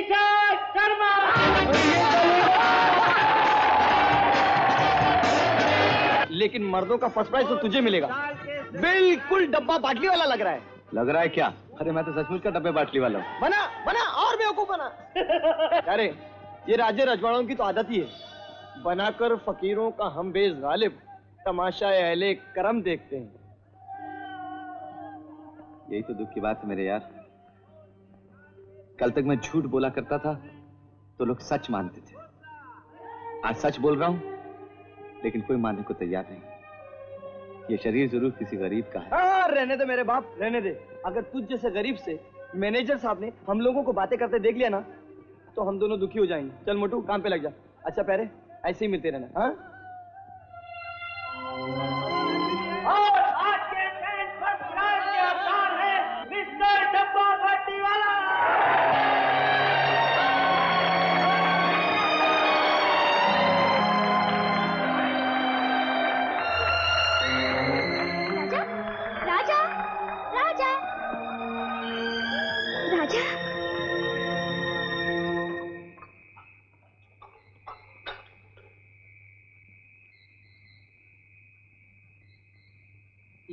अभिषेक शर्मा। लेकिन मर्दों का फर्स्ट प्राइज तो तुझे मिलेगा। बिल्कुल डब्बा बाटली वाला लग रहा है। लग रहा है क्या? अरे मैं तो सचमुच का डब्बे बाटली वाला हूँ। बना बना और बेवकूफ बना। अरे ये राजे रजवाड़ों की तो आदत ही है, बनाकर फकीरों का हम बेज गालिब तमाशा अहले करम देखते हैं। यही तो दुख की बात है मेरे यार, कल तक मैं झूठ बोला करता था तो लोग सच मानते थे, आज सच बोल रहा हूं लेकिन कोई मानने को तैयार नहीं। ये शरीर जरूर किसी गरीब का है। रहने दे मेरे बाप, रहने दे। अगर तुझ जैसे गरीब से मैनेजर साहब ने हम लोगों को बातें करते देख लिया ना तो हम दोनों दुखी हो जाएंगे। चल मोटू काम पे लग जा। अच्छा पैरे ऐसे ही मिलते रहना। हाँ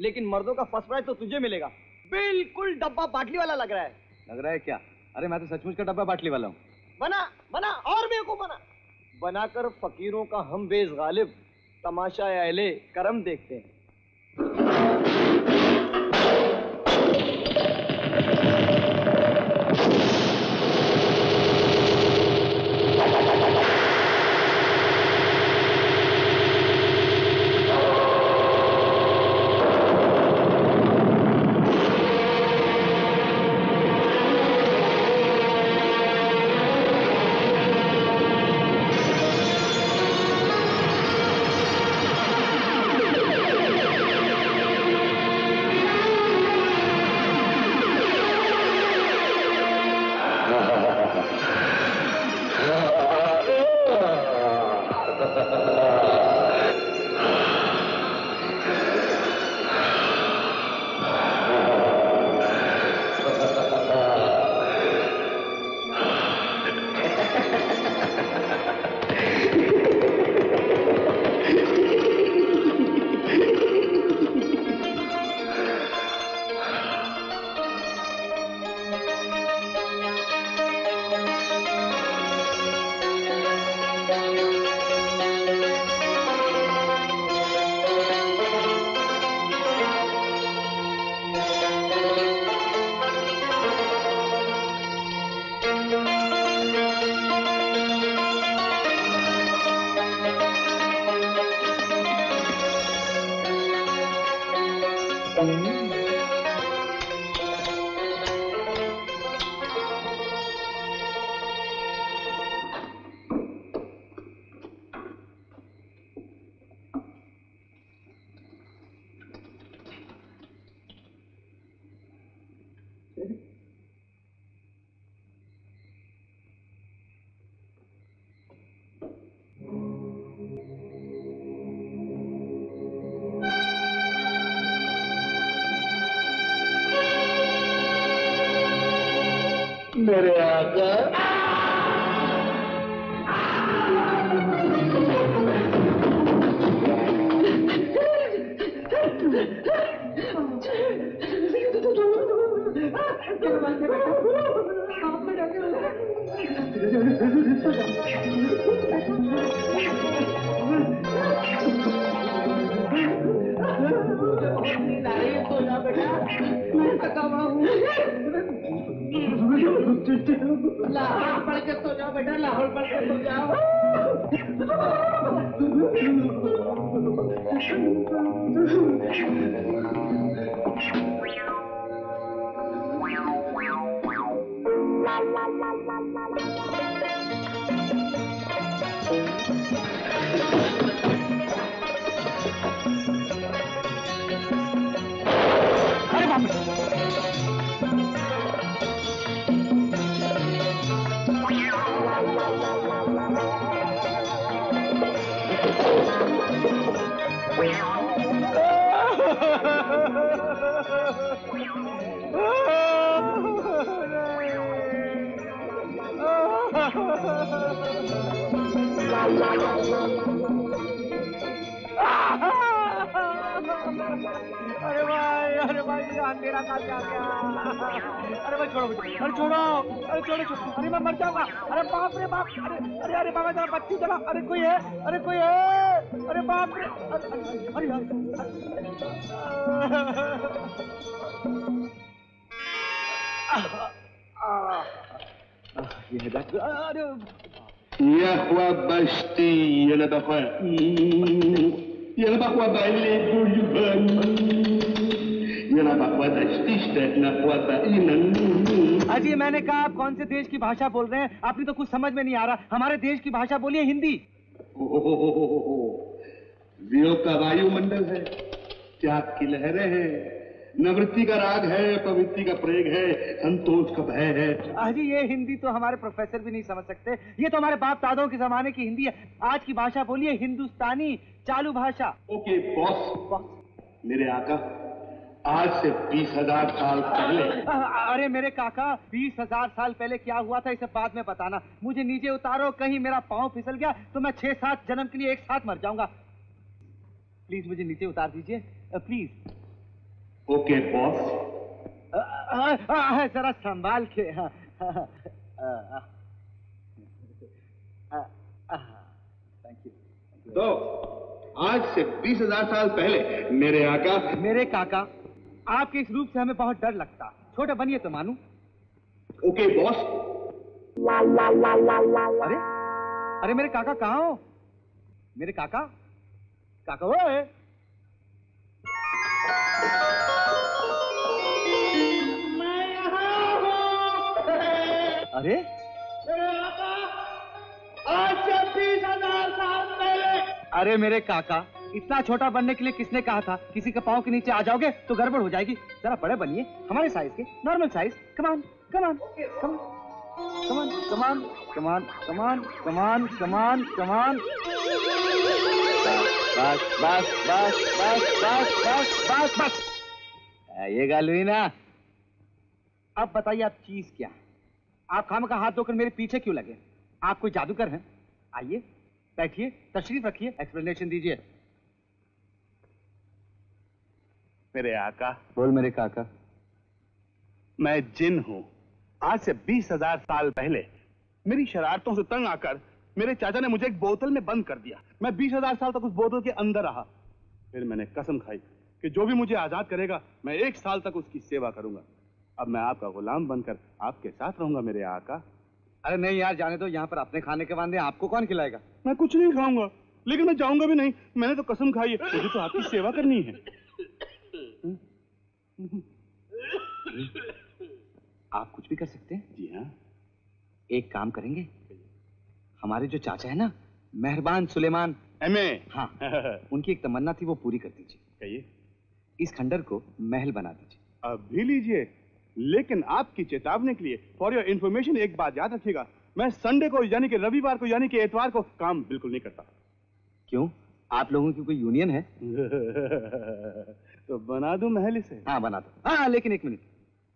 लेकिन मर्दों का फर्स्ट प्राइज तो तुझे मिलेगा। बिल्कुल डब्बा बाटली वाला लग रहा है। लग रहा है क्या? अरे मैं तो सचमुच का डब्बा बाटली वाला हूँ। बना बना और बेवकूफ बना। बनाकर फकीरों का हम बेज गालिब तमाशा अहले करम देखते हैं। अरे भाई अंधेरा का क्या क्या। अरे भाई छोड़ो, अरे छोड़ो, अरे छोड़ो छोड़ो, अरे मैं मर जाऊंगा। अरे बाप रे बाप, अरे अरे अरे बाबा जरा बच्ची चला। अरे कोई है, अरे कोई है, अरे बाप रे, अरे ये है يهوى بشتي يا بقى يا بقى بايلي بوليبان يا بقى تشتشت نقوى بايلي। अजी मैंने कहा आप कौन से देश की भाषा बोल रहे हैं? आपने तो कुछ समझ में नहीं आ रहा। हमारे देश की भाषा बोलिए हिंदी। वियोग का वायुमंडल है, त्याग की लहरें हैं, निवृत्ति का राग है, प्रवृत्ति का प्रेग है, संतोष का भय है। अजी ये हिंदी तो हमारे प्रोफेसर भी नहीं समझ सकते। ये तो हमारे बाप दादाओं के जमाने की हिंदी है। आज की भाषा बोलिए हिंदुस्तानी, चालू भाषा। Okay boss. मेरे आका आज से 20,000 साल पहले। अरे मेरे काका 20,000 साल पहले क्या हुआ था इसे बाद में बताना। मुझे नीचे उतारो, कहीं मेरा पाँव फिसल गया तो मैं 6-7 जन्म के लिए एक साथ मर जाऊंगा। प्लीज मुझे नीचे उतार दीजिए प्लीज। Okay boss. जरा संभाल के। Thank you. तो आज से 20,000 साल पहले मेरे आका। मेरे काका आपके इस रूप से हमें बहुत डर लगता। छोटे बनिए तो मानू। Okay boss. अरे अरे मेरे काका कहाँ हो? मेरे काका काका ओए। अरे आज से 20,000 साल पहले। अरे मेरे काका इतना छोटा बनने के लिए किसने कहा था? किसी के पाँव के नीचे आ जाओगे तो गड़बड़ हो जाएगी। जरा बड़े बनिए, हमारे साइज के, नॉर्मल साइज। कमान कमान कमान कमान कमान कमान कमान कमान कमान कमान। बस बस बस बस बस बस बस बस। ये गल हुई ना। अब बताइए आप चीज क्या है? आप खाम का हाथ धोकर मेरे पीछे क्यों लगे? आप कोई जादूगर हैं? आइए बैठिए, तशरीफ रखिए, एक्सप्लेनेशन दीजिए। मेरे आका। बोल मेरे काका। मैं जिन हूँ। आज से 20,000 साल पहले मेरी शरारतों से तंग आकर मेरे चाचा ने मुझे एक बोतल में बंद कर दिया। मैं 20,000 साल तक उस बोतल के अंदर रहा। फिर मैंने कसम खाई कि जो भी मुझे आजाद करेगा मैं 1 साल तक उसकी सेवा करूंगा। अब मैं आपका गुलाम बनकर आपके साथ रहूंगा मेरे आका। अरे नहीं यार जाने दो, यहाँ पर अपने खाने के वादे आपको कौन खिलाएगा? मैं कुछ नहीं खाऊंगा, लेकिन मैं जाऊंगा भी नहीं। मैंने तो कसम खाई है, मुझे तो आपकी सेवा करनी है। आप कुछ भी कर सकते हैं। जी हाँ। एक काम करेंगे, हमारे जो चाचा है ना मेहरबान सुलेमान एमए, हाँ उनकी एक तमन्ना थी, वो पूरी कर दीजिए। इस खंडर को महल बना दीजिए। अभी लीजिए, लेकिन आपकी चेतावनी के लिए फॉर योर इन्फॉर्मेशन एक बात याद रखिएगा, मैं संडे को यानी कि रविवार को यानी कि एतवार को काम बिल्कुल नहीं करता। क्यों? आप लोगों की कोई यूनियन है? तो बना दूं महल से? हाँ बना दो। हाँ लेकिन एक मिनट,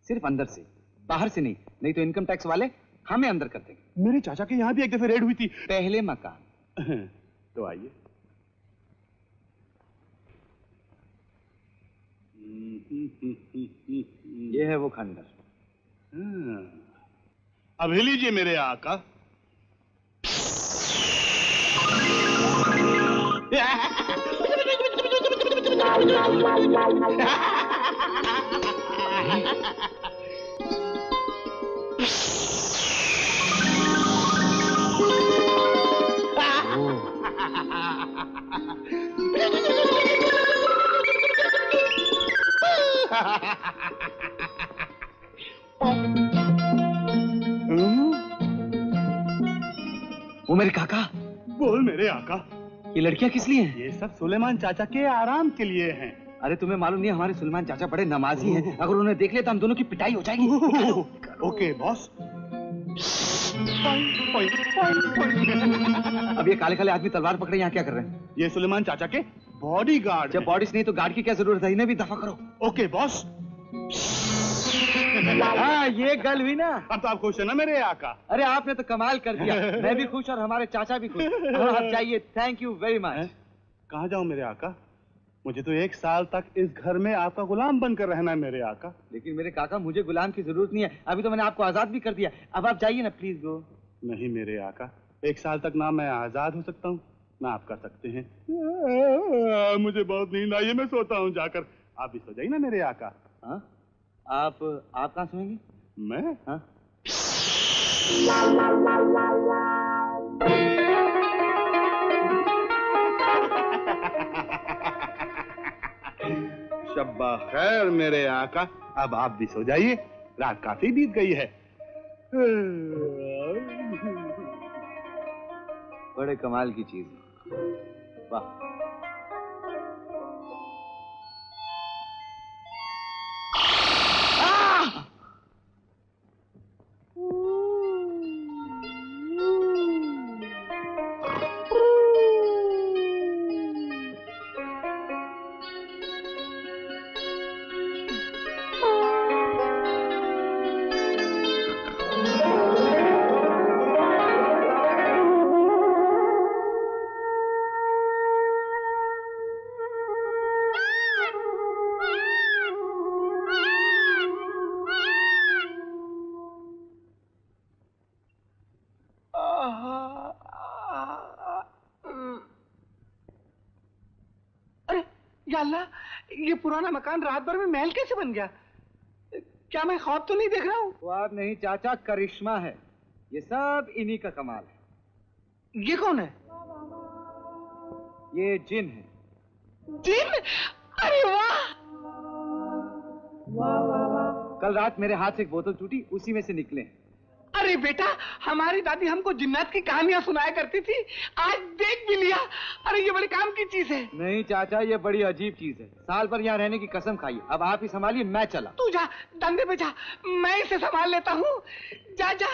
सिर्फ अंदर से, बाहर से नहीं, नहीं तो इनकम टैक्स वाले हमें अंदर कर देंगे। मेरे चाचा के यहाँ भी एक दफे रेड हुई थी। पहले मकान। तो आइए। ये है वो खंडर। अब हिल लीजिए मेरे आका। वो मेरे काका। बोल मेरे आका। ये लड़कियां किस लिए हैं? ये सब सुलेमान चाचा के आराम के लिए हैं। अरे तुम्हें मालूम नहीं हमारे सुलेमान चाचा बड़े नमाजी हैं, अगर उन्हें देख ले तो हम दोनों की पिटाई हो जाएगी। Okay boss. अब ये काले काले आदमी तलवार पकड़े यहाँ क्या कर रहे हैं? ये सुलेमान चाचा के बॉडी गार्ड। जब बॉडीज नहीं तो गार्ड की क्या जरूरत है? इन्हें भी दफा करो। Okay boss. हाँ ये गल हुई ना। अब तो आप खुश है ना मेरे आका? अरे आपने तो कमाल कर दिया, मैं भी खुश और हमारे चाचा भी खुश। आप जाइए, थैंक यू वेरी मच। कहाँ जाऊँ मेरे आका? मुझे तो 1 साल तक इस घर में आपका गुलाम बनकर रहना है मेरे आका। लेकिन मेरे काका मुझे गुलाम की जरूरत नहीं है, अभी तो मैंने आपको आजाद भी कर दिया। अब आप जाइए ना प्लीज। गो। नहीं मेरे आका, 1 साल तक ना मैं आजाद हो सकता हूँ ना आप कर सकते हैं। मुझे बहुत नींद आई है, मैं सोता हूँ जाकर। आप भी सो जाइए ना मेरे आका। हाँ आप कहाँ सोएंगे? मैं? हाँ शब्बा खैर मेरे आका, अब आप भी सो जाइए, रात काफी बीत गई है। बड़े कमाल की चीज है, वाह। ये पुराना मकान रात भर में महल कैसे बन गया? क्या मैं ख्वाब तो नहीं देख रहा हूँ? ख्वाब नहीं चाचा, करिश्मा है। ये सब इन्हीं का कमाल है। ये कौन है? ये जिन है। जिन? अरे वाह! कल रात मेरे हाथ से एक बोतल टूटी, उसी में से निकले। अरे बेटा, हमारी दादी हमको जिन्नात की कहानियां सुनाया करती थी, आज देख भी लिया। अरे ये बड़े काम की चीज है। नहीं चाचा, ये बड़ी अजीब चीज है। साल भर यहाँ रहने की कसम खाई। अब आप ही संभालिए, मैं चला। तू जा धंधे पे जा, मैं इसे संभाल लेता हूँ। जा जा।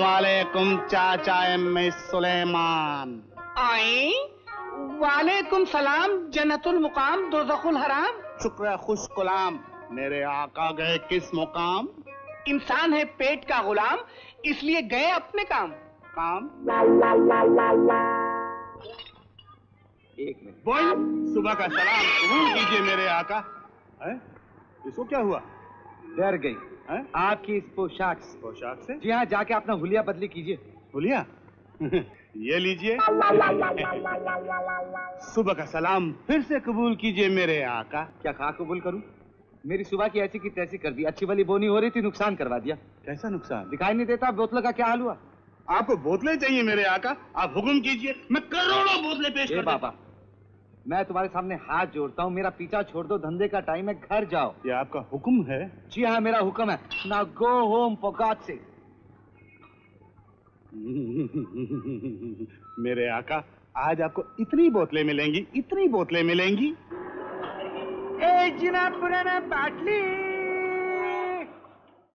वालेकुम चाचा एम्मी सुलेमान। आई वालेकुम सलाम। जन्नतुल मुकाम दोज़खुल हराम। शुक्र खुश गुलाम। मेरे आका गए किस मुकाम? इंसान है पेट का गुलाम, इसलिए गए अपने काम। काम? एक मिनट बोल। सुबह का सलाम कबूल कीजिए मेरे आका। है? इसको क्या हुआ? डर गई है? आपकी इस पोशाक से? जी हाँ, जाके अपना हुलिया बदली कीजिए। हुलिया? ये लीजिए। सुबह का सलाम फिर से कबूल कीजिए मेरे आका। क्या खा कबूल करूँ? मेरी सुबह की ऐसी की तैसी कर दी। अच्छी वाली बोनी हो रही थी, नुकसान करवा दिया। कैसा नुकसान? दिखाई नहीं देता। बोतलों का क्या हाल हुआ? आपको बोतलें चाहिए मेरे आका? आप हुक्म कीजिए, मैं करोड़ों बोतलें पेश कर। बाबा मैं तुम्हारे सामने हाथ जोड़ता हूँ, मेरा पीछा छोड़ दो। धंधे का टाइम है, घर जाओ। ये आपका हुक्म है? जी हाँ, मेरा हुक्म है। ना गो होम पोकात से। मेरे आका, आज आपको इतनी बोतलें मिलेंगी, इतनी बोतलें मिलेंगी। ए जिना पुराना बाटली।